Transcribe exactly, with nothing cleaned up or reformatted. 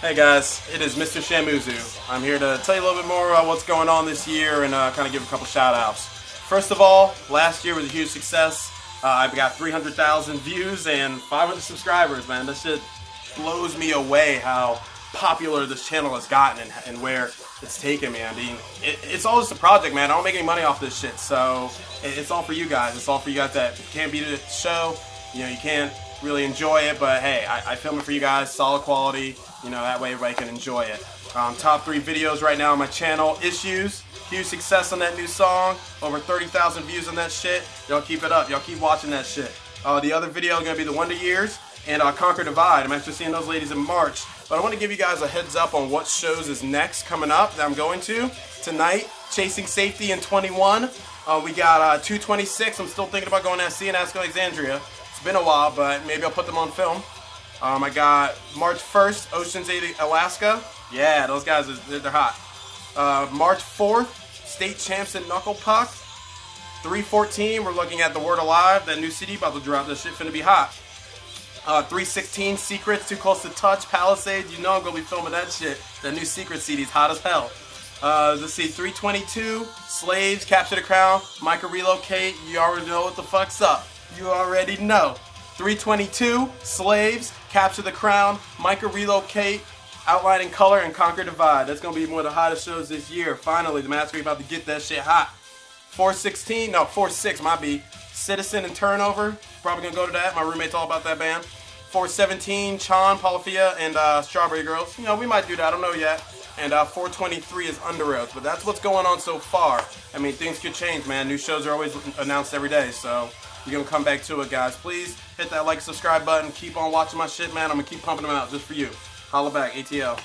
Hey guys, it is Mister Shamuzu. I'm here to tell you a little bit more about what's going on this year and uh, kind of give a couple shout outs. First of all, last year was a huge success. Uh, I've got three hundred thousand views and five hundred subscribers, man. That shit blows me away how popular this channel has gotten and, and where it's taken me. I mean, it, it's all just a project, man. I don't make any money off this shit, so it, it's all for you guys. It's all for you guys that can't be to the show. You know, you can't really enjoy it, but hey, I, I film it for you guys, solid quality. You know, that way everybody can enjoy it. Um, top three videos right now on my channel, Issues. Huge success on that new song. Over thirty thousand views on that shit. Y'all keep it up. Y'all keep watching that shit. Uh, the other video is going to be The Wonder Years and uh, Conquer Divide. I'm actually seeing those ladies in March. But I want to give you guys a heads up on what shows is next coming up that I'm going to. Tonight, Chasing Safety in twenty-one. Uh, we got uh, two twenty-six. I'm still thinking about going to C N S Alexandria. It's been a while, but maybe I'll put them on film. Um, I got March first, Ocean's eighty, Alaska. Yeah, those guys, are, they're, they're hot. Uh, March fourth, State Champs and Knuckle Puck. three fourteen, we're looking at the Word Alive, that new C D about to drop. This shit finna be hot. Uh, three sixteen, Secrets, Too Close to Touch, Palisades. You know I'm gonna be filming that shit. That new Secret C D's hot as hell. Uh, let's see, three twenty-two, Slaves, Capture the Crown, Myka Relocate. You already know what the fuck's up. You already know. three twenty-two, Slaves, Capture the Crown, Myka Relocate, Outline in Color, and Conquer Divide. That's going to be one of the hottest shows this year. Finally, the Masquerade about to get that shit hot. four sixteen, no, four six might be. Citizen and Turnover, probably going to go to that. My roommate's all about that band. four seventeen, Chon, Polyphia, and uh, Strawberry Girls. You know, we might do that, I don't know yet. And uh, four twenty-three is Underoath, but that's what's going on so far. I mean, things could change, man. New shows are always announced every day, so... You're going to come back to it, guys. Please hit that like, subscribe button. Keep on watching my shit, man. I'm going to keep pumping them out just for you. Holla back. A T L.